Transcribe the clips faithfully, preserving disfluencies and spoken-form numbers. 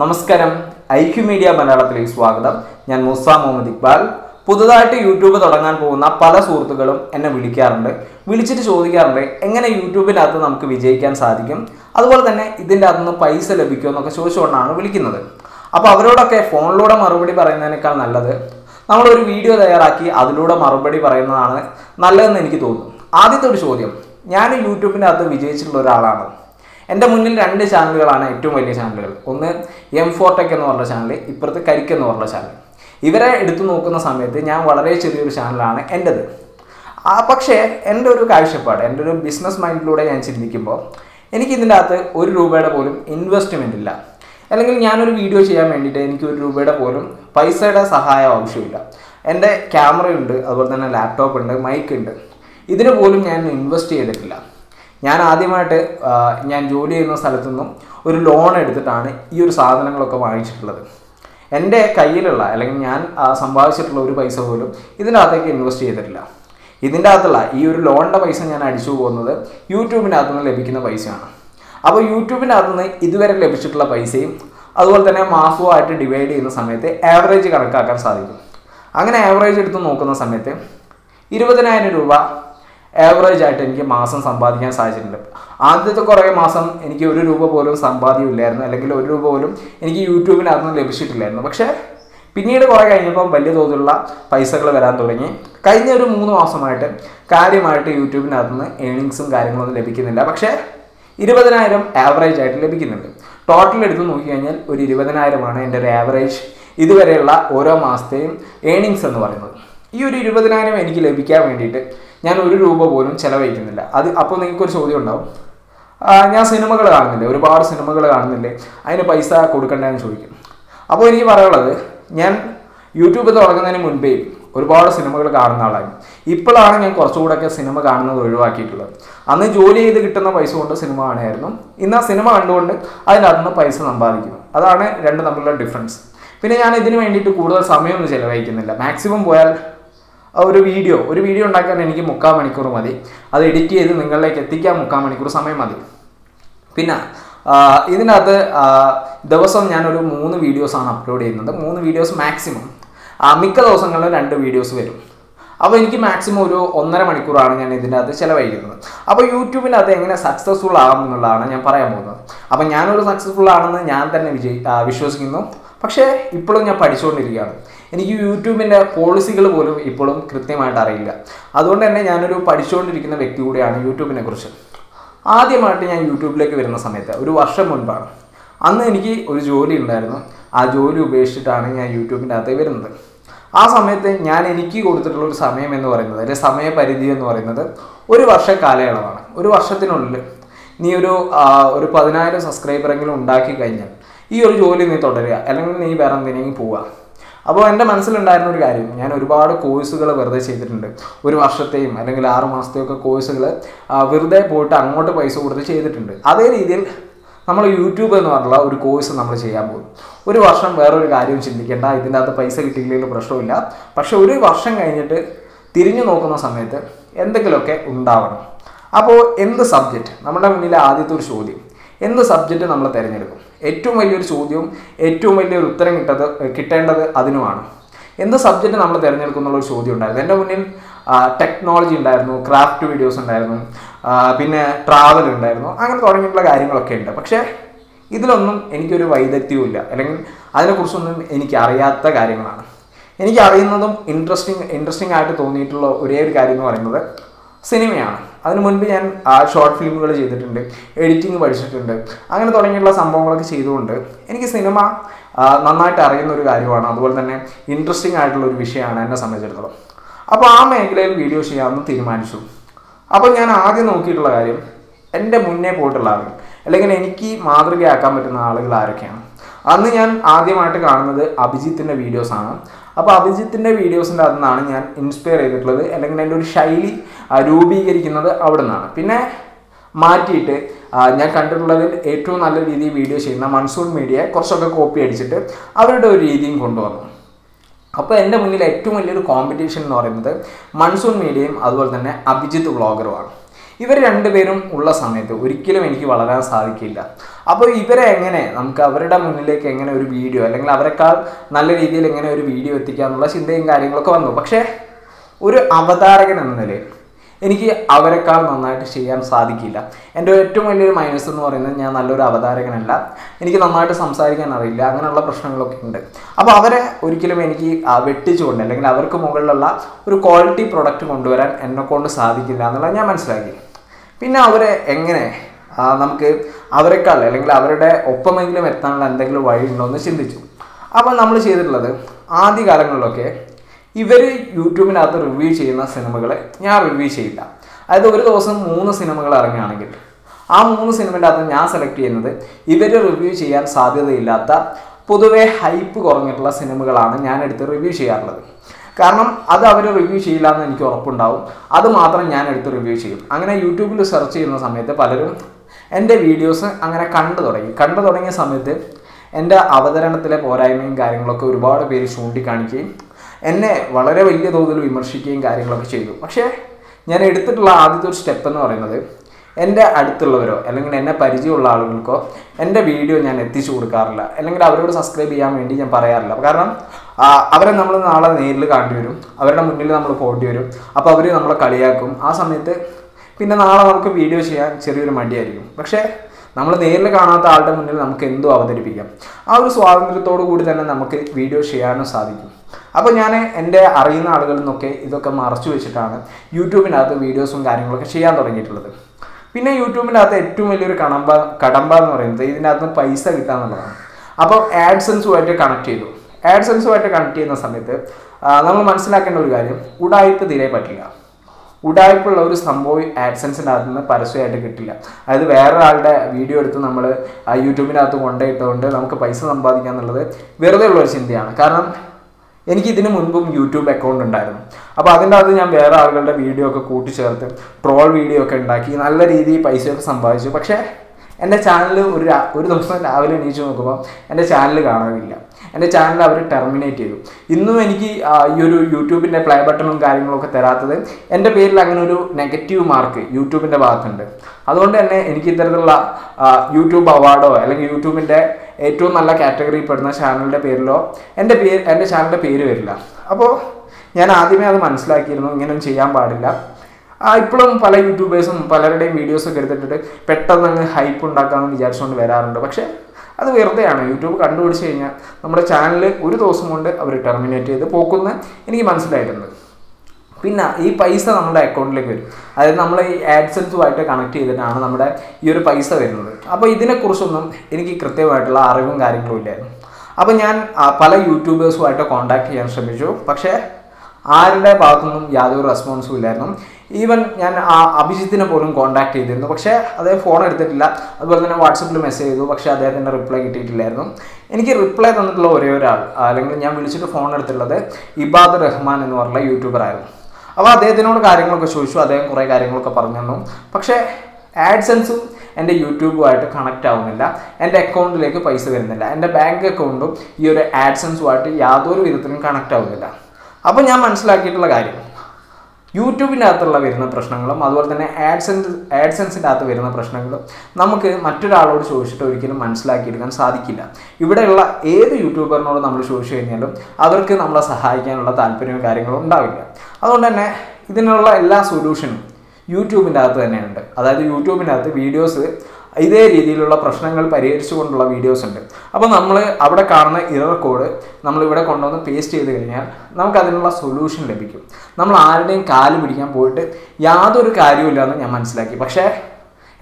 Namaskaram, I Q Media Banalathil Swagatham, Njan Musa Mohammed Iqbal. പുതുതായിട്ട് YouTube തുടങ്ങാൻ പോകുന്ന പല സുഹൃത്തുക്കളും എന്നെ വിളിക്കാറുണ്ട്. വിളിച്ചിട്ട് ചോദിക്കാറുണ്ട് എങ്ങനെ യൂട്യൂബിനകത്ത് നമുക്ക് വിജയിക്കാൻ സാധിക്കും, അതുപോലെ തന്നെ ഇതിനകത്തുനിന്ന് പൈസ ലഭിക്കുമോ എന്നൊക്കെ ചോദിച്ചുകൊണ്ടാണ് വിളിക്കുന്നത്. അപ്പോൾ അവരോടൊക്കെ ഫോണിലൂടെ മറുപടി പറയുന്നതിനേക്കാൾ നല്ലത് നമ്മൾ ഒരു വീഡിയോ തയ്യാറാക്കി അതിലൂടെ മറുപടി പറയുന്നതാണ് നല്ലതെന്ന് എനിക്ക് തോന്നുന്നു. ആദ്യത്തെ ഒരു ചോദ്യം, ഞാൻ യൂട്യൂബിനകത്ത് വിജയിച്ചിട്ടുള്ള ഒരാളാണ്. എൻ്റെ മുന്നിൽ രണ്ട് ചാനലുകളാണ് ഏറ്റവും വലിയ ചാനലുകൾ. ഒന്ന് എം ഫോർ ടെക് എന്ന് പറഞ്ഞ ചാനൽ, ഇപ്പുറത്ത് കരിക്ക് എന്ന് പറഞ്ഞ ചാനൽ. ഇവരെ എടുത്തു നോക്കുന്ന സമയത്ത് ഞാൻ വളരെ ചെറിയൊരു ചാനലാണ് എൻ്റെത്. ആ പക്ഷേ എൻ്റെ ഒരു കാഴ്ചപ്പാട്, എൻ്റെ ഒരു ബിസിനസ് മൈൻഡിലൂടെ ഞാൻ ചിന്തിക്കുമ്പോൾ എനിക്കിതിൻ്റെ അകത്ത് ഒരു രൂപയുടെ പോലും ഇൻവെസ്റ്റ്മെൻ്റ് ഇല്ല. അല്ലെങ്കിൽ ഞാനൊരു വീഡിയോ ചെയ്യാൻ വേണ്ടിയിട്ട് എനിക്ക് ഒരു രൂപയുടെ പോലും പൈസയുടെ സഹായം ആവശ്യമില്ല. എൻ്റെ ക്യാമറയുണ്ട്, അതുപോലെ തന്നെ ലാപ്ടോപ്പ് ഉണ്ട്, മൈക്ക് ഉണ്ട്. ഇതിന് പോലും ഞാൻ ഇൻവെസ്റ്റ് ചെയ്തിട്ടില്ല. ഞാൻ ആദ്യമായിട്ട് ഞാൻ ജോലി ചെയ്യുന്ന സ്ഥലത്തു നിന്നും ഒരു ലോൺ എടുത്തിട്ടാണ് ഈ ഒരു സാധനങ്ങളൊക്കെ വാങ്ങിച്ചിട്ടുള്ളത്. എൻ്റെ കയ്യിലുള്ള അല്ലെങ്കിൽ ഞാൻ സമ്പാദിച്ചിട്ടുള്ള ഒരു പൈസ പോലും ഇതിൻ്റെ അകത്തേക്ക് ഇൻവെസ്റ്റ് ചെയ്തിട്ടില്ല. ഇതിൻ്റെ അകത്തുള്ള ഈ ഒരു ലോണിൻ്റെ പൈസ ഞാൻ അടിച്ചു പോകുന്നത് യൂട്യൂബിനകത്തു നിന്ന് ലഭിക്കുന്ന പൈസയാണ്. അപ്പോൾ യൂട്യൂബിനകത്തു നിന്ന് ഇതുവരെ ലഭിച്ചിട്ടുള്ള പൈസയും അതുപോലെ തന്നെ മാസവുമായിട്ട് ഡിവൈഡ് ചെയ്യുന്ന സമയത്ത് ആവറേജ് കണക്കാക്കാൻ സാധിക്കും. അങ്ങനെ ആവറേജ് എടുത്ത് നോക്കുന്ന സമയത്ത് ഇരുപതിനായിരം രൂപ ആവറേജ് ആയിട്ട് എനിക്ക് മാസം സമ്പാദിക്കാൻ സാധിച്ചിട്ടുണ്ട്. ആദ്യത്തെ കുറേ മാസം എനിക്ക് ഒരു രൂപ പോലും സമ്പാദ്യമില്ലായിരുന്നു, അല്ലെങ്കിൽ ഒരു രൂപ പോലും എനിക്ക് യൂട്യൂബിനകത്ത് ലഭിച്ചിട്ടില്ലായിരുന്നു. പക്ഷേ പിന്നീട് കുറേ കഴിഞ്ഞപ്പം വലിയ തോതിലുള്ള പൈസകൾ വരാൻ തുടങ്ങി. കഴിഞ്ഞ ഒരു മൂന്ന് മാസമായിട്ട് കാര്യമായിട്ട് യൂട്യൂബിനകത്ത് നിന്ന് ഏണിങ്സും കാര്യങ്ങളൊന്നും ലഭിക്കുന്നില്ല. പക്ഷേ ഇരുപതിനായിരം ആവറേജ് ആയിട്ട് ലഭിക്കുന്നുണ്ട്. ടോട്ടൽ എടുത്ത് നോക്കിക്കഴിഞ്ഞാൽ ഒരു ഇരുപതിനായിരമാണ് എൻ്റെ ഒരു ആവറേജ് ഇതുവരെയുള്ള ഓരോ മാസത്തെയും ഏണിങ്സ് എന്ന് പറയുന്നത്. ഈ ഒരു ഇരുപതിനായിരം എനിക്ക് ലഭിക്കാൻ വേണ്ടിയിട്ട് ഞാൻ ഒരു രൂപ പോലും ചിലവഴിക്കുന്നില്ല. അത് അപ്പോൾ നിങ്ങൾക്കൊരു ചോദ്യം ഉണ്ടാവും, ഞാൻ സിനിമകൾ കാണുന്നില്ലേ, ഒരുപാട് സിനിമകൾ കാണുന്നില്ലേ, അതിന് പൈസ കൊടുക്കണ്ടെന്ന് ചോദിക്കും. അപ്പോൾ എനിക്ക് പറയാനുള്ളത്, ഞാൻ യൂട്യൂബ് തുടങ്ങുന്നതിന് മുൻപേ ഒരുപാട് സിനിമകൾ കാണുന്ന ആളായിരുന്നു. ഇപ്പോഴാണ് ഞാൻ കുറച്ചുകൂടെയൊക്കെ സിനിമ കാണുന്നത് ഒഴിവാക്കിയിട്ടുള്ളത്. അന്ന് ജോലി ചെയ്ത് കിട്ടുന്ന പൈസ കൊണ്ട് സിനിമ കാണുമായിരുന്നു. ഇന്ന് ആ സിനിമ കണ്ടുകൊണ്ട് അതിനകത്ത് നിന്ന് പൈസ സമ്പാദിക്കുന്നു. അതാണ് രണ്ടും തമ്മിലുള്ള ഡിഫറൻസ്. പിന്നെ ഞാൻ ഇതിന് വേണ്ടിയിട്ട് കൂടുതൽ സമയമൊന്നും ചിലവഴിക്കുന്നില്ല. മാക്സിമം പോയാൽ ഒരു വീഡിയോ ഒരു വീഡിയോ ഉണ്ടാക്കാൻ എനിക്ക് മുക്കാൽ മണിക്കൂർ മതി. അത് എഡിറ്റ് ചെയ്ത് നിങ്ങളിലേക്ക് എത്തിക്കാൻ മുക്കാൽ മണിക്കൂർ സമയം മതി. പിന്നെ ഇതിനകത്ത് ദിവസം ഞാനൊരു മൂന്ന് വീഡിയോസാണ് അപ്ലോഡ് ചെയ്യുന്നത്. മൂന്ന് വീഡിയോസ് മാക്സിമം. മിക്ക ദിവസങ്ങളിലും രണ്ട് വീഡിയോസ് വരും. അപ്പോൾ എനിക്ക് മാക്സിമം ഒരു ഒന്നര മണിക്കൂറാണ് ഞാൻ ഇതിൻ്റെ അകത്ത് ചിലവഴിക്കുന്നത്. അപ്പോൾ യൂട്യൂബിനകത്ത് എങ്ങനെ സക്സസ്ഫുൾ ആകും എന്നുള്ളതാണ് ഞാൻ പറയാൻ പോകുന്നത്. അപ്പോൾ ഞാനൊരു സക്സസ്ഫുൾ ആണെന്ന് ഞാൻ തന്നെ വിജയി വിശ്വസിക്കുന്നു. പക്ഷേ ഇപ്പോഴും ഞാൻ പഠിച്ചുകൊണ്ടിരിക്കുകയാണ്. എനിക്ക് യൂട്യൂബിൻ്റെ പോളിസികൾ പോലും ഇപ്പോഴും കൃത്യമായിട്ട് അറിയില്ല. അതുകൊണ്ട് തന്നെ ഞാനൊരു പഠിച്ചുകൊണ്ടിരിക്കുന്ന വ്യക്തി കൂടിയാണ് യൂട്യൂബിനെ കുറിച്ച്. ആദ്യമായിട്ട് ഞാൻ യൂട്യൂബിലേക്ക് വരുന്ന സമയത്ത് ഒരു വർഷം മുൻപാണ്. അന്ന് എനിക്ക് ഒരു ജോലി ഉണ്ടായിരുന്നു. ആ ജോലി ഉപേക്ഷിച്ചിട്ടാണ് ഞാൻ യൂട്യൂബിൻ്റെ അകത്ത് വരുന്നത്. ആ സമയത്ത് ഞാൻ എനിക്ക് കൊടുത്തിട്ടുള്ള ഒരു സമയം എന്ന് പറയുന്നത്, അല്ലെങ്കിൽ സമയപരിധി എന്ന് പറയുന്നത് ഒരു വർഷ കാലയളവാണ്. ഒരു വർഷത്തിനുള്ളിൽ നീ ഒരു ഒരു പതിനായിരം സബ്സ്ക്രൈബറെങ്കിലും ഉണ്ടാക്കി കഴിഞ്ഞാൽ ഈ ഒരു ജോലി നീ തുടരുക, അല്ലെങ്കിൽ നീ വേറെ എന്തിനെങ്കിലും പോവുക. അപ്പോൾ എൻ്റെ മനസ്സിലുണ്ടായിരുന്ന ഒരു കാര്യം, ഞാൻ ഒരുപാട് കോഴ്സുകൾ വെറുതെ ചെയ്തിട്ടുണ്ട്. ഒരു വർഷത്തെയും അല്ലെങ്കിൽ ആറ് മാസത്തെയും ഒക്കെ കോഴ്സുകൾ വെറുതെ പോയിട്ട് അങ്ങോട്ട് പൈസ കൊടുത്ത് ചെയ്തിട്ടുണ്ട്. അതേ രീതിയിൽ നമ്മൾ യൂട്യൂബ് എന്ന് പറഞ്ഞുള്ള ഒരു കോഴ്സ് നമ്മൾ ചെയ്യാൻ പോകും. ഒരു വർഷം വേറൊരു കാര്യവും ചിന്തിക്കേണ്ട, ഇതിൻ്റെ അകത്ത് പൈസ കിട്ടിയില്ലെങ്കിൽ പ്രശ്നമില്ല. പക്ഷേ ഒരു വർഷം കഴിഞ്ഞിട്ട് തിരിഞ്ഞു നോക്കുന്ന സമയത്ത് എന്തെങ്കിലുമൊക്കെ ഉണ്ടാവണം. അപ്പോൾ എന്ത് സബ്ജക്റ്റ് നമ്മുടെ മുന്നിലെ ആദ്യത്തെ ഒരു ചോദ്യം, എന്ത് സബ്ജക്റ്റ് നമ്മൾ തിരഞ്ഞെടുക്കും? ഏറ്റവും വലിയൊരു ചോദ്യവും ഏറ്റവും വലിയൊരു ഉത്തരം കിട്ടത് കിട്ടേണ്ടത് അതിനുമാണ്. എന്ത് സബ്ജക്റ്റ് നമ്മൾ തിരഞ്ഞെടുക്കും എന്നുള്ളൊരു ചോദ്യം ഉണ്ടായിരുന്നു. എൻ്റെ മുന്നിൽ ടെക്നോളജി ഉണ്ടായിരുന്നു, ക്രാഫ്റ്റ് വീഡിയോസ് ഉണ്ടായിരുന്നു, പിന്നെ ട്രാവൽ ഉണ്ടായിരുന്നു, അങ്ങനെ തുടങ്ങിയിട്ടുള്ള കാര്യങ്ങളൊക്കെ ഉണ്ട്. പക്ഷേ ഇതിലൊന്നും എനിക്കൊരു വൈദഗ്ധ്യവും ഇല്ല, അല്ലെങ്കിൽ അതിനെക്കുറിച്ചൊന്നും എനിക്കറിയാത്ത കാര്യങ്ങളാണ്. എനിക്കറിയുന്നതും ഇൻട്രസ്റ്റിംഗ് ഇൻട്രസ്റ്റിംഗ് ആയിട്ട് തോന്നിയിട്ടുള്ള ഒരേ ഒരു കാര്യം എന്ന് പറയുന്നത് സിനിമയാണ്. അതിനു മുൻപ് ഞാൻ ഷോർട്ട് ഫിലിമുകൾ ചെയ്തിട്ടുണ്ട്, എഡിറ്റിംഗ് പഠിച്ചിട്ടുണ്ട്, അങ്ങനെ തുടങ്ങിയിട്ടുള്ള സംഭവങ്ങളൊക്കെ ചെയ്തുകൊണ്ട് എനിക്ക് സിനിമ നന്നായിട്ട് അറിയുന്നൊരു കാര്യമാണ്. അതുപോലെ തന്നെ ഇൻട്രസ്റ്റിംഗ് ആയിട്ടുള്ളൊരു വിഷയമാണ് എന്നെ സംബന്ധിച്ചിടത്തോളം. അപ്പോൾ ആ മേഖലയിൽ വീഡിയോ ചെയ്യാമെന്ന് തീരുമാനിച്ചു. അപ്പോൾ ഞാൻ ആദ്യം നോക്കിയിട്ടുള്ള കാര്യം, എൻ്റെ മുന്നേ പോയിട്ടുള്ള ആളുകൾ അല്ലെങ്കിൽ എനിക്ക് മാതൃകയാക്കാൻ പറ്റുന്ന ആളുകൾ ആരൊക്കെയാണ്. അന്ന് ഞാൻ ആദ്യമായിട്ട് കാണുന്നത് അഭിജിത്തിൻ്റെ വീഡിയോസാണ്. അപ്പോൾ അഭിജിത്തിൻ്റെ വീഡിയോസിൻ്റെ അതിൽ നിന്നാണ് ഞാൻ ഇൻസ്പയർ ചെയ്തിട്ടുള്ളത്, അല്ലെങ്കിൽ എൻ്റെ ഒരു ശൈലി രൂപീകരിക്കുന്നത് അവിടെ നിന്നാണ്. പിന്നെ മാറ്റിയിട്ട് ഞാൻ കണ്ടിട്ടുള്ളതിൽ ഏറ്റവും നല്ല രീതിയിൽ വീഡിയോ ചെയ്യുന്ന മൺസൂൺ മീഡിയയെ കുറച്ചൊക്കെ കോപ്പി അടിച്ചിട്ട് അവരുടെ ഒരു രീതിയും കൊണ്ടുവന്നു. അപ്പോൾ എൻ്റെ മുന്നിൽ ഏറ്റവും വലിയൊരു കോമ്പറ്റീഷൻ എന്ന് പറയുന്നത് മൺസൂൺ മീഡിയയും അതുപോലെ തന്നെ അഭിജിത്ത് വ്ളോഗറുമാണ്. ഇവർ രണ്ടുപേരും ഉള്ള സമയത്ത് ഒരിക്കലും എനിക്ക് വളരാൻ സാധിക്കില്ല. അപ്പോൾ ഇവരെ എങ്ങനെ നമുക്ക് അവരുടെ മുന്നിലേക്ക് എങ്ങനെ ഒരു വീഡിയോ അല്ലെങ്കിൽ അവരെക്കാൾ നല്ല രീതിയിൽ എങ്ങനെ ഒരു വീഡിയോ എത്തിക്കാമെന്നുള്ള ചിന്തയും കാര്യങ്ങളൊക്കെ വന്നു. പക്ഷേ ഒരു അവതാരകൻ എന്ന നിലയിൽ എനിക്ക് അവരെക്കാൾ നന്നായിട്ട് ചെയ്യാൻ സാധിക്കില്ല. എൻ്റെ ഏറ്റവും വലിയൊരു മൈനസ് എന്ന് പറയുന്നത് ഞാൻ നല്ലൊരു അവതാരകനല്ല, എനിക്ക് നന്നായിട്ട് സംസാരിക്കാൻ അറിയില്ല, അങ്ങനെയുള്ള പ്രശ്നങ്ങളൊക്കെ ഉണ്ട്. അപ്പോൾ അവരെ ഒരിക്കലും എനിക്ക് വെട്ടിച്ചുകൊണ്ട് അല്ലെങ്കിൽ അവർക്ക് മുകളിലുള്ള ഒരു ക്വാളിറ്റി പ്രൊഡക്റ്റ് കൊണ്ടുവരാൻ എന്നെക്കൊണ്ട് സാധിക്കില്ല എന്നുള്ളത് ഞാൻ മനസ്സിലാക്കി. പിന്നെ അവരെ എങ്ങനെ നമുക്ക് അവരെക്കാൾ അല്ലെങ്കിൽ അവരുടെ ഒപ്പമെങ്കിലും എത്താനുള്ള എന്തെങ്കിലും വഴിയുണ്ടോ എന്ന് ചിന്തിച്ചു. അപ്പോൾ നമ്മൾ ചെയ്തിട്ടുള്ളത് ആദ്യ കാലങ്ങളിലൊക്കെ ഇവർ യൂട്യൂബിനകത്ത് റിവ്യൂ ചെയ്യുന്ന സിനിമകളെ ഞാൻ റിവ്യൂ ചെയ്യില്ല. അതായത് ഒരു ദിവസം മൂന്ന് സിനിമകൾ ഇറങ്ങുകയാണെങ്കിൽ ആ മൂന്ന് സിനിമയുടെ അകത്ത് ഞാൻ സെലക്ട് ചെയ്യുന്നത് ഇവർ റിവ്യൂ ചെയ്യാൻ സാധ്യതയില്ലാത്ത പൊതുവെ ഹൈപ്പ് കുറഞ്ഞിട്ടുള്ള സിനിമകളാണ് ഞാൻ എടുത്ത് റിവ്യൂ ചെയ്യാറുള്ളത്. കാരണം അത് അവർ റിവ്യൂ ചെയ്യില്ല എന്ന് എനിക്ക് ഉറപ്പുണ്ടാവും, അത് മാത്രം ഞാൻ എടുത്ത് റിവ്യൂ ചെയ്യും. അങ്ങനെ യൂട്യൂബിൽ സെർച്ച് ചെയ്യുന്ന സമയത്ത് പലരും എൻ്റെ വീഡിയോസ് അങ്ങനെ കണ്ടു തുടങ്ങി കണ്ടു തുടങ്ങിയ സമയത്ത് എൻ്റെ അവതരണത്തിലെ പോരായ്മയും കാര്യങ്ങളൊക്കെ ഒരുപാട് പേര് ചൂണ്ടിക്കാണിക്കുകയും എന്നെ വളരെ വലിയ തോതിൽ വിമർശിക്കുകയും കാര്യങ്ങളൊക്കെ ചെയ്തു. പക്ഷേ ഞാൻ എടുത്തിട്ടുള്ള ആദ്യത്തെ ഒരു സ്റ്റെപ്പ് എന്ന് പറയുന്നത് എൻ്റെ അടുത്തുള്ളവരോ അല്ലെങ്കിൽ എന്നെ പരിചയമുള്ള ആളുകൾക്കോ എൻ്റെ വീഡിയോ ഞാൻ എത്തിച്ചു കൊടുക്കാറില്ല, അല്ലെങ്കിൽ അവരോട് സബ്സ്ക്രൈബ് ചെയ്യാൻ വേണ്ടി ഞാൻ പറയാറില്ല. കാരണം അവരെ നമ്മൾ നാളെ നേരിൽ കാണേണ്ടി വരും, അവരുടെ മുന്നിൽ നമ്മൾ പോകേണ്ടി വരും, അപ്പോൾ അവർ നമ്മളെ കളിയാക്കും. ആ സമയത്ത് പിന്നെ നാളെ നമുക്ക് വീഡിയോ ചെയ്യാൻ ചെറിയൊരു മടിയായിരിക്കും. പക്ഷേ നമ്മൾ നേരിൽ കാണാത്ത ആളുടെ മുന്നിൽ നമുക്ക് എന്തോ അവതരിപ്പിക്കാം, ആ ഒരു സ്വാതന്ത്ര്യത്തോടു കൂടി തന്നെ നമുക്ക് വീഡിയോ ചെയ്യാനും സാധിക്കും. അപ്പോൾ ഞാൻ എൻ്റെ അറിയുന്ന ആളുകളിൽ നിന്നൊക്കെ ഇതൊക്കെ മറച്ചു വെച്ചിട്ടാണ് യൂട്യൂബിനകത്ത് വീഡിയോസും കാര്യങ്ങളൊക്കെ ചെയ്യാൻ തുടങ്ങിയിട്ടുള്ളത്. പിന്നെ യൂട്യൂബിനകത്ത് ഏറ്റവും വലിയൊരു കടമ്പ കടമ്പ എന്ന് പറയുന്നത് ഇതിനകത്ത് പൈസ കിട്ടുക എന്നുള്ളതാണ്. അപ്പോൾ ആഡ്സെൻസുമായിട്ട് കണക്ട് ചെയ്തു. ആഡ്സെൻസുമായിട്ട് കണക്ട് ചെയ്യുന്ന സമയത്ത് നമ്മൾ മനസ്സിലാക്കേണ്ട ഒരു കാര്യം, ഉടായ്പ തീരെ പറ്റില്ല. ഉടായ്പുള്ള ഒരു സംഭവം ആഡ്സെൻസിൻ്റെ അകത്ത് നിന്ന് പരസ്യമായിട്ട് കിട്ടില്ല. അതായത് വേറൊരാളുടെ വീഡിയോ എടുത്ത് നമ്മൾ യൂട്യൂബിനകത്ത് കൊണ്ടുപോയിട്ടുണ്ട് നമുക്ക് പൈസ സമ്പാദിക്കുക എന്നുള്ളത് വെറുതെ ഉള്ളൊരു ചിന്തയാണ്. കാരണം എനിക്കിതിന് മുൻപും യൂട്യൂബ് അക്കൗണ്ട് ഉണ്ടായിരുന്നു. അപ്പോൾ അതിൻ്റെ അകത്ത് ഞാൻ വേറെ ആളുകളുടെ വീഡിയോ ഒക്കെ കൂട്ടിച്ചേർത്ത് ട്രോൾ വീഡിയോ ഒക്കെ ഉണ്ടാക്കി നല്ല രീതിയിൽ പൈസയൊക്കെ സമ്പാദിച്ചു. പക്ഷേ എൻ്റെ ചാനൽ ഒരു ഒരു ദിവസം രാവിലെ എണീച്ച് നോക്കുമ്പോൾ എൻ്റെ ചാനൽ കാണാനില്ല, എൻ്റെ ചാനൽ അവർ ടെർമിനേറ്റ് ചെയ്തു. ഇന്നും എനിക്ക് ഈ ഒരു യൂട്യൂബിൻ്റെ പ്ലേ ബട്ടണും കാര്യങ്ങളൊക്കെ തരാത്തത് എൻ്റെ പേരിൽ അങ്ങനെ ഒരു നെഗറ്റീവ് മാർക്ക് യൂട്യൂബിൻ്റെ ഭാഗത്തുണ്ട്. അതുകൊണ്ട് തന്നെ എനിക്ക് ഇത്തരത്തിലുള്ള യൂട്യൂബ് അവാർഡോ അല്ലെങ്കിൽ യൂട്യൂബിൻ്റെ ഏറ്റവും നല്ല കാറ്റഗറിയിൽ പെടുന്ന ചാനലിൻ്റെ പേരിലോ എൻ്റെ പേര് എൻ്റെ ചാനലിൻ്റെ പേര് വരില്ല. അപ്പോൾ ഞാൻ ആദ്യമേ അത് മനസ്സിലാക്കിയിരുന്നു, ഇങ്ങനെയൊന്നും ചെയ്യാൻ പാടില്ല. ഇപ്പോഴും പല യൂട്യൂബേഴ്സും പലരുടെയും വീഡിയോസൊക്കെ എടുത്തിട്ട് പെട്ടെന്ന് അങ്ങ് ഹൈപ്പ് ഉണ്ടാക്കാമെന്ന് വിചാരിച്ചുകൊണ്ട് വരാറുണ്ട്. പക്ഷേ അത് വെറുതെയാണ്. യൂട്യൂബ് കണ്ടുപിടിച്ച് കഴിഞ്ഞാൽ നമ്മുടെ ചാനൽ ഒരു ദിവസം കൊണ്ട് അവർ ടെർമിനേറ്റ് ചെയ്ത് പോക്കുമെന്ന് എനിക്ക് മനസ്സിലായിട്ടുണ്ട്. പിന്നെ ഈ പൈസ നമ്മുടെ അക്കൗണ്ടിലേക്ക് വരും. അതായത് നമ്മൾ ഈ ആഡ്സെൻസുമായിട്ട് കണക്ട് ചെയ്തിട്ടാണ് നമ്മുടെ ഈ ഒരു പൈസ വരുന്നത്. അപ്പോൾ ഇതിനെക്കുറിച്ചൊന്നും എനിക്ക് കൃത്യമായിട്ടുള്ള അറിവും കാര്യങ്ങളും ഇല്ലായിരുന്നു. അപ്പോൾ ഞാൻ പല യൂട്യൂബേഴ്സുമായിട്ട് കോൺടാക്ട് ചെയ്യാൻ ശ്രമിച്ചു. പക്ഷേ ആരുടെ ഭാഗത്തുനിന്നും യാതൊരു റെസ്പോൺസും ഇല്ലായിരുന്നു. ഈവൻ ഞാൻ ആ അഭിജിത്തിനെ പോലും കോൺടാക്ട് ചെയ്തിരുന്നു, പക്ഷേ അദ്ദേഹം ഫോൺ എടുത്തിട്ടില്ല. അതുപോലെ തന്നെ വാട്സപ്പിൽ മെസ്സേജ് ചെയ്തു, പക്ഷേ അദ്ദേഹത്തിൻ്റെ റിപ്ലൈ കിട്ടിയിട്ടില്ലായിരുന്നു. എനിക്ക് റിപ്ലൈ തന്നിട്ടുള്ള ഒരേ ഒരാൾ അല്ലെങ്കിൽ ഞാൻ വിളിച്ചിട്ട് ഫോൺ എടുത്തിട്ടുള്ളത് ഇബാദ് റഹ്മാൻ എന്ന് പറഞ്ഞ യൂട്യൂബറായിരുന്നു. അപ്പോൾ അദ്ദേഹത്തിനോട് കാര്യങ്ങളൊക്കെ ചോദിച്ചു, അദ്ദേഹം കുറേ കാര്യങ്ങളൊക്കെ പറഞ്ഞു തന്നു. പക്ഷേ ആഡ്സെൻസും എൻ്റെ യൂട്യൂബുമായിട്ട് കണക്റ്റ് ആവുന്നില്ല, എൻ്റെ അക്കൗണ്ടിലേക്ക് പൈസ വരുന്നില്ല, എൻ്റെ ബാങ്ക് അക്കൗണ്ടും ഈ ഒരു ആഡ്സെൻസുമായിട്ട് യാതൊരു വിധത്തിലും കണക്റ്റ് ആവുന്നില്ല. അപ്പോൾ ഞാൻ മനസ്സിലാക്കിയിട്ടുള്ള കാര്യം, യൂട്യൂബിനകത്തുള്ള വരുന്ന പ്രശ്നങ്ങളും അതുപോലെ തന്നെ ആഡ്സെൻസ് ആഡ്സെൻസിൻ്റെ അകത്ത് വരുന്ന പ്രശ്നങ്ങളും നമുക്ക് മറ്റൊരാളോട് ചോദിച്ചിട്ട് ഒരിക്കലും മനസ്സിലാക്കിയെടുക്കാൻ സാധിക്കില്ല. ഇവിടെയുള്ള ഏത് യൂട്യൂബറിനോട് നമ്മൾ ചോദിച്ചു കഴിഞ്ഞാലും അവർക്ക് നമ്മളെ സഹായിക്കാനുള്ള താല്പര്യവും കാര്യങ്ങളും ഉണ്ടാവില്ല. അതുകൊണ്ട് തന്നെ ഇതിനുള്ള എല്ലാ സൊല്യൂഷനും യൂട്യൂബിൻ്റെ അകത്ത് തന്നെയുണ്ട്. അതായത് യൂട്യൂബിനകത്ത് വീഡിയോസ് ഇതേ രീതിയിലുള്ള പ്രശ്നങ്ങൾ പരിഹരിച്ചു കൊണ്ടുള്ള വീഡിയോസ് ഉണ്ട്. അപ്പോൾ നമ്മൾ അവിടെ കാണുന്ന എറർ കോഡ് നമ്മളിവിടെ കൊണ്ടുവന്ന് പേസ്റ്റ് ചെയ്ത് കഴിഞ്ഞാൽ നമുക്കതിനുള്ള സൊല്യൂഷൻ ലഭിക്കും. നമ്മൾ ആരുടെയും കാല് പിടിക്കാൻ പോയിട്ട് യാതൊരു കാര്യവുമില്ല എന്ന് ഞാൻ മനസ്സിലാക്കി. പക്ഷേ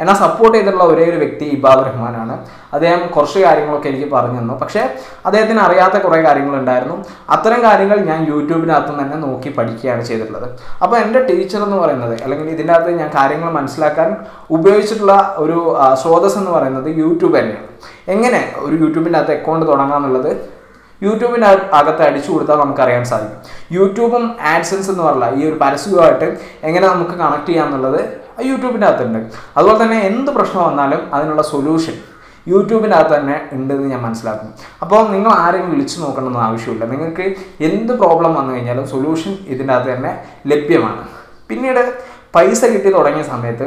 എന്നെ സപ്പോർട്ട് ചെയ്തിട്ടുള്ള ഒരേ ഒരു വ്യക്തി ഇബാദ് റഹ്മാനാണ്. അദ്ദേഹം കുറച്ച് കാര്യങ്ങളൊക്കെ എനിക്ക് പറഞ്ഞു തന്നു. പക്ഷേ അദ്ദേഹത്തിന് അറിയാത്ത കുറേ കാര്യങ്ങളുണ്ടായിരുന്നു. അത്തരം കാര്യങ്ങൾ ഞാൻ യൂട്യൂബിനകത്ത് തന്നെ നോക്കി പഠിക്കുകയാണ് ചെയ്തിട്ടുള്ളത്. അപ്പോൾ എൻ്റെ ടീച്ചർ എന്ന് പറയുന്നത് അല്ലെങ്കിൽ ഇതിൻ്റെ അകത്ത് ഞാൻ കാര്യങ്ങൾ മനസ്സിലാക്കാൻ ഉപയോഗിച്ചിട്ടുള്ള ഒരു സ്രോതസ് എന്ന് പറയുന്നത് യൂട്യൂബ് തന്നെയാണ്. എങ്ങനെ ഒരു യൂട്യൂബിൻ്റെ അകത്ത് അക്കൗണ്ട് തുടങ്ങാമെന്നുള്ളത് യൂട്യൂബിൻ്റെ അകത്ത് അടിച്ചു കൊടുത്താൽ നമുക്കറിയാൻ സാധിക്കും. യൂട്യൂബും ആഡ്സെൻസ് എന്ന് പറഞ്ഞാൽ ഈ ഒരു പരസ്യമായിട്ട് എങ്ങനെ നമുക്ക് കണക്ട് ചെയ്യാമെന്നുള്ളത് യൂട്യൂബിൻ്റെ അകത്തുണ്ട്. അതുപോലെ തന്നെ എന്ത് പ്രശ്നം വന്നാലും അതിനുള്ള സൊല്യൂഷൻ യൂട്യൂബിൻ്റെ അകത്ത് തന്നെ ഉണ്ടെന്ന് ഞാൻ മനസ്സിലാക്കും. അപ്പോൾ നിങ്ങൾ ആരെയും വിളിച്ചു നോക്കണമെന്ന് ആവശ്യമില്ല. നിങ്ങൾക്ക് എന്ത് പ്രോബ്ലം വന്നു കഴിഞ്ഞാലും സൊല്യൂഷൻ ഇതിൻ്റെ അകത്ത് തന്നെ ലഭ്യമാണ്. പിന്നീട് പൈസ കിട്ടി തുടങ്ങിയ സമയത്ത്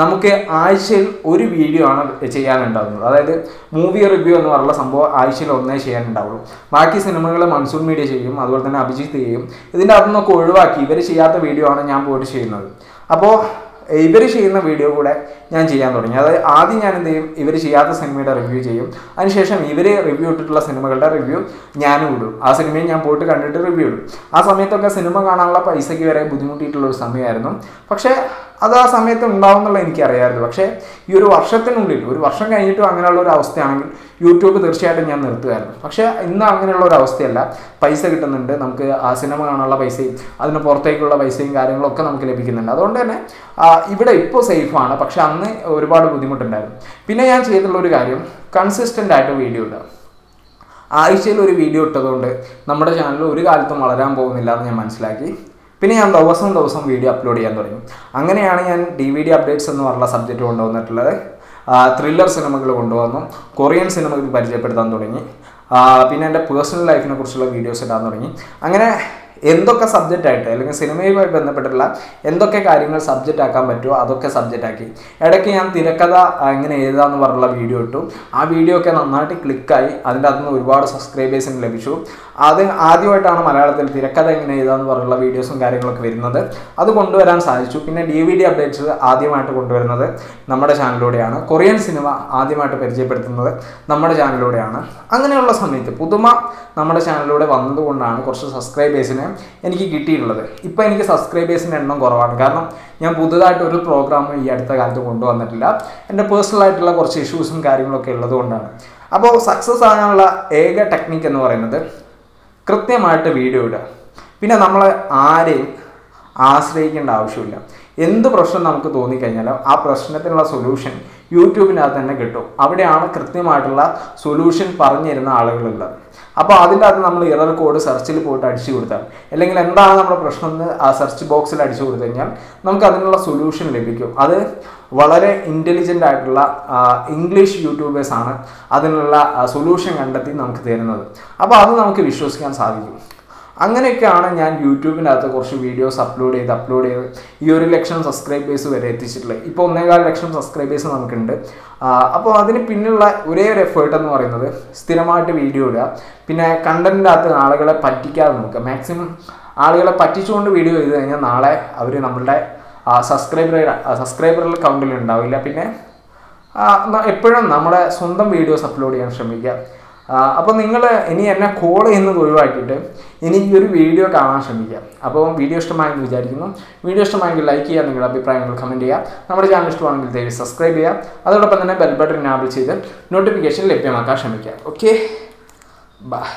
നമുക്ക് ആഴ്ചയിൽ ഒരു വീഡിയോ ആണ് ചെയ്യാനുണ്ടാവുന്നത്. അതായത് മൂവി റിവ്യൂ എന്ന് പറയുന്ന സംഭവം ആഴ്ചയിൽ ഒന്നേ ചെയ്യാനുണ്ടാവുള്ളൂ. ബാക്കി സിനിമകൾ മൺസൂൺ മീഡിയ ചെയ്യും, അതുപോലെ തന്നെ അഭിജിത്ത് ചെയ്യും. ഇതിൻ്റെ അതൊന്നൊക്കെ ഒഴിവാക്കി ഇവർ ചെയ്യാത്ത വീഡിയോ ആണ് ഞാൻ പോയിട്ട് ചെയ്യുന്നത്. അപ്പോൾ ഇവർ ചെയ്യുന്ന വീഡിയോ കൂടെ ഞാൻ ചെയ്യാൻ തുടങ്ങി. അതായത് ആദ്യം ഞാൻ എന്ത് ചെയ്യും, ഇവർ ചെയ്യാത്ത സിനിമയുടെ റിവ്യൂ ചെയ്യും, അതിനുശേഷം ഇവർ റിവ്യൂ ഇട്ടിട്ടുള്ള സിനിമകളുടെ റിവ്യൂ ഞാനും ഇടും. ആ സിനിമയും ഞാൻ പോയിട്ട് കണ്ടിട്ട് റിവ്യൂ ഇടും. ആ സമയത്തൊക്കെ സിനിമ കാണാനുള്ള പൈസയ്ക്ക് വരെ ബുദ്ധിമുട്ടിയിട്ടുള്ളൊരു സമയമായിരുന്നു. പക്ഷേ അത് ആ സമയത്ത് ഉണ്ടാവുമെന്നുള്ള എനിക്കറിയാമായിരുന്നു. പക്ഷേ ഈ ഒരു വർഷത്തിനുള്ളിൽ, ഒരു വർഷം കഴിഞ്ഞിട്ടും അങ്ങനെയുള്ള ഒരു അവസ്ഥയാണെങ്കിൽ യൂട്യൂബ് തീർച്ചയായിട്ടും ഞാൻ നിർത്തുമായിരുന്നു. പക്ഷേ ഇന്ന് അങ്ങനെയുള്ള ഒരു അവസ്ഥയല്ല. പൈസ കിട്ടുന്നുണ്ട്, നമുക്ക് ആ സിനിമ കാണാനുള്ള പൈസയും അതിന് പുറത്തേക്കുള്ള പൈസയും കാര്യങ്ങളൊക്കെ നമുക്ക് ലഭിക്കുന്നുണ്ട്. അതുകൊണ്ട് തന്നെ ഇവിടെ ഇപ്പോൾ സേഫാണ്. പക്ഷെ അന്ന് ഒരുപാട് ബുദ്ധിമുട്ടുണ്ടായിരുന്നു. പിന്നെ ഞാൻ ചെയ്തിട്ടുള്ളൊരു കാര്യം, കൺസിസ്റ്റൻ്റ് ആയിട്ട് വീഡിയോ ഇടുക. ആഴ്ചയിൽ ഒരു വീഡിയോ ഇട്ടതുകൊണ്ട് നമ്മുടെ ചാനൽ ഒരു കാലത്തും വളരാൻ പോകുന്നില്ല എന്ന് ഞാൻ മനസ്സിലാക്കി. പിന്നെ ഞാൻ ദിവസം ദിവസം വീഡിയോ അപ്ലോഡ് ചെയ്യാൻ തുടങ്ങി. അങ്ങനെയാണ് ഞാൻ ഡി വി ഡി അപ്ഡേറ്റ്സ് എന്ന് പറഞ്ഞ സബ്ജക്റ്റ് കൊണ്ടുവന്നിട്ടുള്ളത്. ത്രില്ലർ സിനിമകൾ കൊണ്ടുവന്നു, കൊറിയൻ സിനിമകൾ പരിചയപ്പെടുത്താൻ തുടങ്ങി, പിന്നെ എൻ്റെ പേഴ്സണൽ ലൈഫിനെ കുറിച്ചുള്ള വീഡിയോസ് ഇടാൻ തുടങ്ങി. അങ്ങനെ എന്തൊക്കെ സബ്ജക്റ്റായിട്ട് അല്ലെങ്കിൽ സിനിമയുമായി ബന്ധപ്പെട്ടിട്ടുള്ള എന്തൊക്കെ കാര്യങ്ങൾ സബ്ജക്റ്റ് ആക്കാൻ പറ്റുമോ അതൊക്കെ സബ്ജക്റ്റ് ആക്കി. ഇടയ്ക്ക് ഞാൻ തിരക്കഥ എങ്ങനെ എഴുതാമെന്ന് പറഞ്ഞുള്ള വീഡിയോ ഇട്ടു. ആ വീഡിയോ ഒക്കെ നന്നായിട്ട് ക്ലിക്കായി. അതിൻ്റെ അകത്തുനിന്ന് ഒരുപാട് സബ്സ്ക്രൈബേഴ്സിന് ലഭിച്ചു. അത് ആദ്യമായിട്ടാണ് മലയാളത്തിൽ തിരക്കഥ എങ്ങനെ എഴുതാമെന്ന് പറഞ്ഞുള്ള വീഡിയോസും കാര്യങ്ങളൊക്കെ വരുന്നത്. അത് കൊണ്ടുവരാൻ സാധിച്ചു. പിന്നെ ഡി വി ഡി അപ്ഡേറ്റ്സ് ആദ്യമായിട്ട് കൊണ്ടുവരുന്നത് നമ്മുടെ ചാനലിലൂടെയാണ്. കൊറിയൻ സിനിമ ആദ്യമായിട്ട് പരിചയപ്പെടുത്തുന്നത് നമ്മുടെ ചാനലിലൂടെയാണ്. അങ്ങനെയുള്ള സമയത്ത് പുതുമ നമ്മുടെ ചാനലിലൂടെ വന്നതുകൊണ്ടാണ് കുറച്ച് സബ്സ്ക്രൈബേഴ്സിന് എനിക്ക് കിട്ടിയിട്ടുള്ളത്. ഇപ്പം എനിക്ക് സബ്സ്ക്രൈബേഴ്സിൻ്റെ എണ്ണം കുറവാണ്. കാരണം ഞാൻ പുതുതായിട്ട് ഒരു പ്രോഗ്രാം ഈ അടുത്ത കാലത്ത് കൊണ്ടുവന്നിട്ടില്ല. എൻ്റെ പേഴ്സണലായിട്ടുള്ള കുറച്ച് ഇഷ്യൂസും കാര്യങ്ങളൊക്കെ ഉള്ളതുകൊണ്ടാണ്. അപ്പോൾ സക്സസ് ആകാനുള്ള ഏക ടെക്നിക്ക് എന്ന് പറയുന്നത് കൃത്യമായിട്ട് വീഡിയോ ഇടുക. പിന്നെ നമ്മൾ ആരെയും ആശ്രയിക്കേണ്ട ആവശ്യമില്ല. എന്ത് പ്രശ്നം നമുക്ക് തോന്നിക്കഴിഞ്ഞാലും ആ പ്രശ്നത്തിനുള്ള സൊല്യൂഷൻ യൂട്യൂബിനകത്ത് തന്നെ കിട്ടും. അവിടെയാണ് കൃത്യമായിട്ടുള്ള സൊല്യൂഷൻ പറഞ്ഞു തരുന്ന ആളുകളുള്ളത്. അപ്പോൾ അതിൻ്റെ അകത്ത് നമ്മൾ എറർ കോഡ് സെർച്ചിൽ പോയിട്ട് അടിച്ചു കൊടുത്താൽ, അല്ലെങ്കിൽ എന്താണ് നമ്മുടെ പ്രശ്നം എന്ന് ആ സെർച്ച് ബോക്സിൽ അടിച്ചു കൊടുത്തു കഴിഞ്ഞാൽ നമുക്ക് അതിനുള്ള സൊല്യൂഷൻ ലഭിക്കും. അത് വളരെ ഇൻ്റലിജൻ്റ് ആയിട്ടുള്ള ഇംഗ്ലീഷ് യൂട്യൂബേഴ്സാണ് അതിനുള്ള സൊല്യൂഷൻ കണ്ടെത്തി നമുക്ക് തരുന്നത്. അപ്പോൾ അത് നമുക്ക് വിശ്വസിക്കാൻ സാധിക്കും. അങ്ങനെയൊക്കെയാണ് ഞാൻ യൂട്യൂബിനകത്ത് കുറച്ച് വീഡിയോസ് അപ്ലോഡ് ചെയ്ത് അപ്ലോഡ് ചെയ്ത് ഈ ഒരു ലക്ഷം സബ്സ്ക്രൈബേഴ്സ് വരെ എത്തിച്ചിട്ടുള്ളത്. ഇപ്പോൾ ഒന്നേകാൽ ലക്ഷം സബ്സ്ക്രൈബേഴ്സ് നമുക്കുണ്ട്. അപ്പോൾ അതിന് പിന്നിലുള്ള ഒരേ ഒരു എഫേർട്ട് എന്ന് പറയുന്നത് സ്ഥിരമായിട്ട് വീഡിയോ ഇടുക. പിന്നെ കണ്ടൻറ്റിൻ്റെ അകത്ത് ആളുകളെ പറ്റിക്കാതെ നോക്കുക. മാക്സിമം ആളുകളെ പറ്റിച്ചുകൊണ്ട് വീഡിയോ ചെയ്ത് കഴിഞ്ഞാൽ നാളെ അവർ നമ്മളുടെ സബ്സ്ക്രൈബർ സബ്സ്ക്രൈബറുടെ കൗണ്ടിൽ ഉണ്ടാവില്ല. പിന്നെ എപ്പോഴും നമ്മുടെ സ്വന്തം വീഡിയോസ് അപ്ലോഡ് ചെയ്യാൻ ശ്രമിക്കുക. അപ്പോൾ നിങ്ങൾ ഇനി എന്നെ കോൾ ചെയ്യുന്നത് ഒഴിവാക്കിയിട്ട് ഇനി ഈ ഒരു വീഡിയോ കാണാൻ ശ്രമിക്കുക. അപ്പോൾ വീഡിയോ ഇഷ്ടമായെന്ന് വിചാരിക്കുന്നു. വീഡിയോ ഇഷ്ടമായെങ്കിൽ ലൈക്ക് ചെയ്യുക, നിങ്ങളുടെ അഭിപ്രായങ്ങൾ കമൻറ്റ് ചെയ്യുക. നമ്മുടെ ചാനൽ ഇഷ്ടമാണെങ്കിൽ ദയവായി സബ്സ്ക്രൈബ് ചെയ്യുക. അതോടൊപ്പം തന്നെ ബെൽ ബട്ടൺ എനേബിൾ ചെയ്ത് നോട്ടിഫിക്കേഷൻ ലഭ്യമാക്കാൻ ശ്രമിക്കുക. Okay, by.